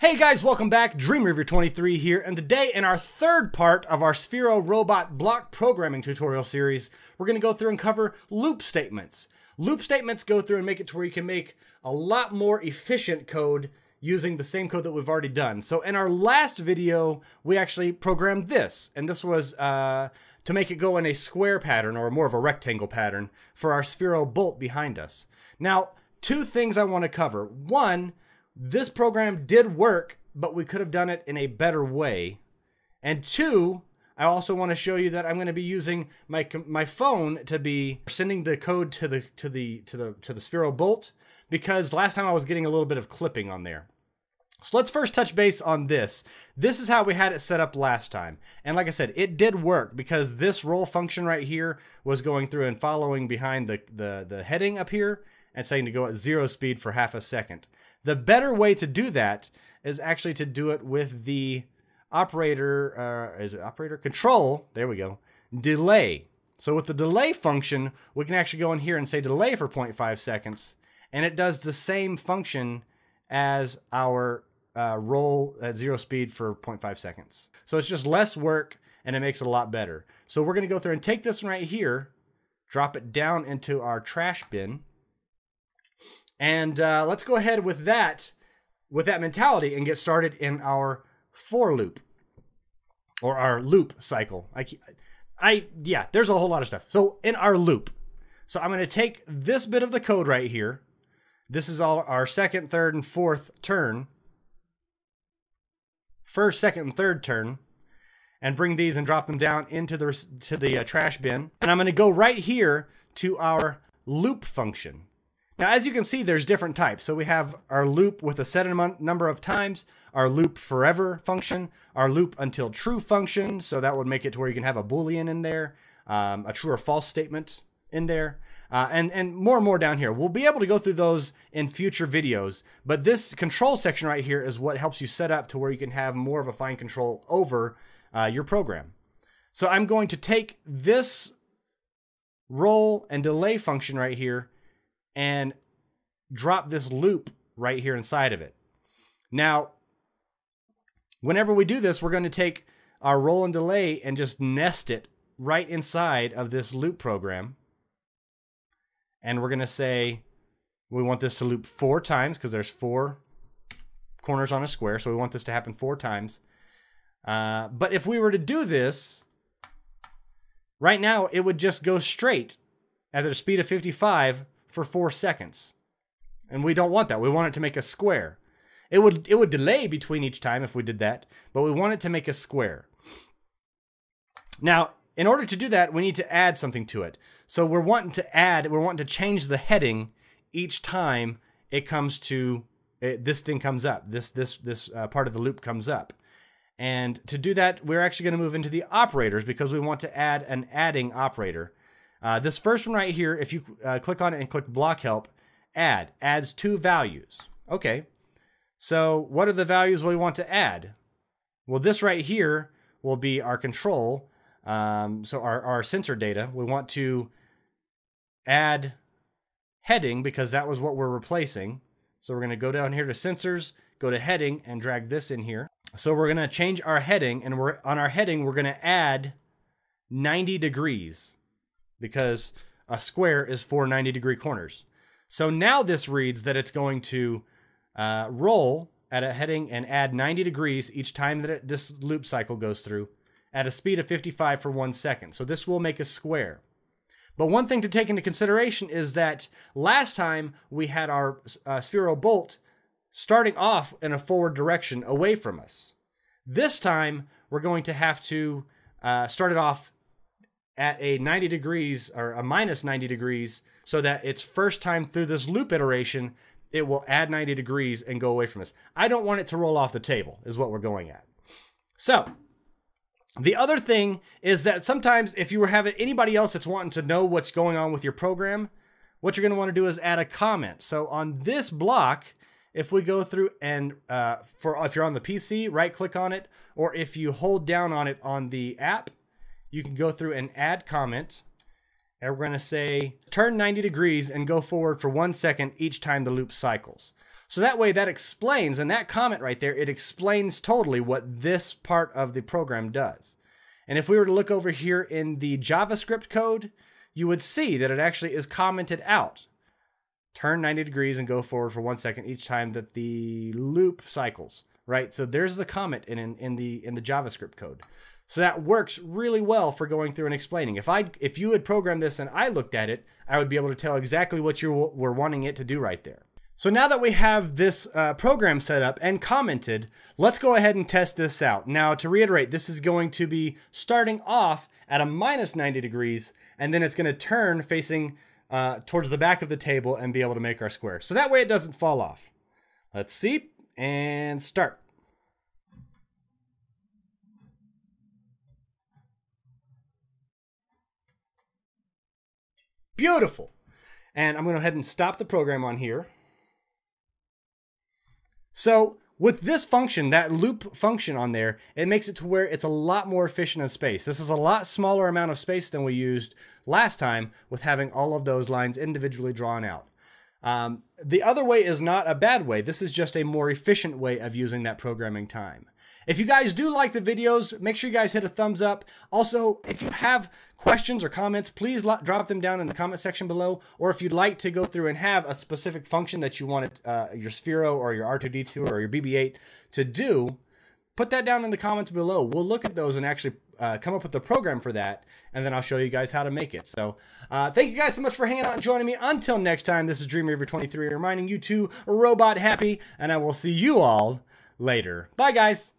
Hey guys, welcome back. Dreamreaver23 here, and today in our third part of our Sphero robot block programming tutorial series, we're going to go through and cover loop statements. Loop statements go through and make it to where you can make a lot more efficient code using the same code that we've already done. So in our last video, we actually programmed this, and this was to make it go in a square pattern or more of a rectangle pattern for our Sphero Bolt behind us. Now, two things I want to cover. One, this program did work, but we could have done it in a better way. And two, I also want to show you that I'm going to be using my phone to be sending the code to the Sphero Bolt, because last time I was getting a little bit of clipping on there. So let's first touch base on this. This is how we had it set up last time. And like I said, it did work because this roll function right here was going through and following behind the heading up here and saying to go at 0 speed for half a second. The better way to do that is actually to do it with the operator, control, there we go, delay. So with the delay function, we can actually go in here and say delay for 0.5 seconds, and it does the same function as our roll at 0 speed for 0.5 seconds. So it's just less work, and it makes it a lot better. So we're going to go through and take this one right here, drop it down into our trash bin, and let's go ahead with that mentality and get started in our for loop or our loop cycle. Yeah, there's a whole lot of stuff. So in our loop, so I'm going to take this bit of the code right here. This is all our second, third, and fourth turn. First, second, and third turn, and bring these and drop them down into the trash bin. And I'm going to go right here to our loop function. Now, as you can see, there's different types. So we have our loop with a set number of times, our loop forever function, our loop until true function. So that would make it to where you can have a Boolean in there, a true or false statement in there, and more and more down here. We'll be able to go through those in future videos, but this control section right here is what helps you set up to where you can have more of a fine control over your program. So I'm going to take this roll and delay function right here and drop this loop right here inside of it. Now, whenever we do this, we're going to take our roll and delay and just nest it right inside of this loop program. And we're going to say we want this to loop 4 times because there's 4 corners on a square. So we want this to happen 4 times. But if we were to do this, right now it would just go straight at a speed of 55 for 4 seconds, and we don't want that. We want it to make a square. It would delay between each time if we did that, but we want it to make a square. Now, in order to do that, we need to add something to it. So we're wanting to change the heading each time it comes to this thing comes up. This part of the loop comes up, and to do that, we're actually going to move into the operators because we want to add an adding operator. This first one right here, if you click on it and click block help, add, adds 2 values. Okay, so what are the values we want to add? Well, this right here will be our control, so our sensor data. We want to add heading because that was what we're replacing. So we're going to go down here to sensors, go to heading, and drag this in here. So we're going to change our heading, and on our heading we're going to add 90 degrees. Because a square is 4 90-degree corners. So now this reads that it's going to roll at a heading and add 90 degrees each time that this loop cycle goes through at a speed of 55 for 1 second. So this will make a square. But one thing to take into consideration is that last time we had our Sphero Bolt starting off in a forward direction away from us. This time we're going to have to start it off at a 90 degrees or a minus 90 degrees so that its first time through this loop iteration, it will add 90 degrees and go away from us. I don't want it to roll off the table is what we're going at. So the other thing is that sometimes if you were having anybody else that's wanting to know what's going on with your program, what you're going to want to do is add a comment. So on this block, if we go through and if you're on the PC, right click on it, or if you hold down on it on the app, you can go through and add comment, and we're going to say turn 90 degrees and go forward for 1 second each time the loop cycles. So that way that explains, and that comment right there, it explains totally what this part of the program does. And if we were to look over here in the JavaScript code, you would see that it actually is commented out. Turn 90 degrees and go forward for 1 second each time that the loop cycles, right? So there's the comment in the JavaScript code. So that works really well for going through and explaining. If you had programmed this and I looked at it, I would be able to tell exactly what you were wanting it to do right there. So now that we have this program set up and commented, let's go ahead and test this out. Now, to reiterate, this is going to be starting off at a -90 degrees, and then it's going to turn facing towards the back of the table and be able to make our square. So that way it doesn't fall off. Let's see and start. Beautiful. And I'm going to go ahead and stop the program on here. So with this function, that loop function on there, it makes it to where it's a lot more efficient in space. This is a lot smaller amount of space than we used last time with having all of those lines individually drawn out. The other way is not a bad way. This is just a more efficient way of using that programming time. If you guys do like the videos, make sure you guys hit a thumbs up. Also, if you have questions or comments, please drop them down in the comment section below. Or if you'd like to go through and have a specific function that you wanted your Sphero or your R2-D2 or your BB-8 to do, put that down in the comments below. We'll look at those and actually come up with a program for that. And then I'll show you guys how to make it. So thank you guys so much for hanging out and joining me. Until next time, this is Dreamreaver23 reminding you to robot happy. And I will see you all later. Bye, guys.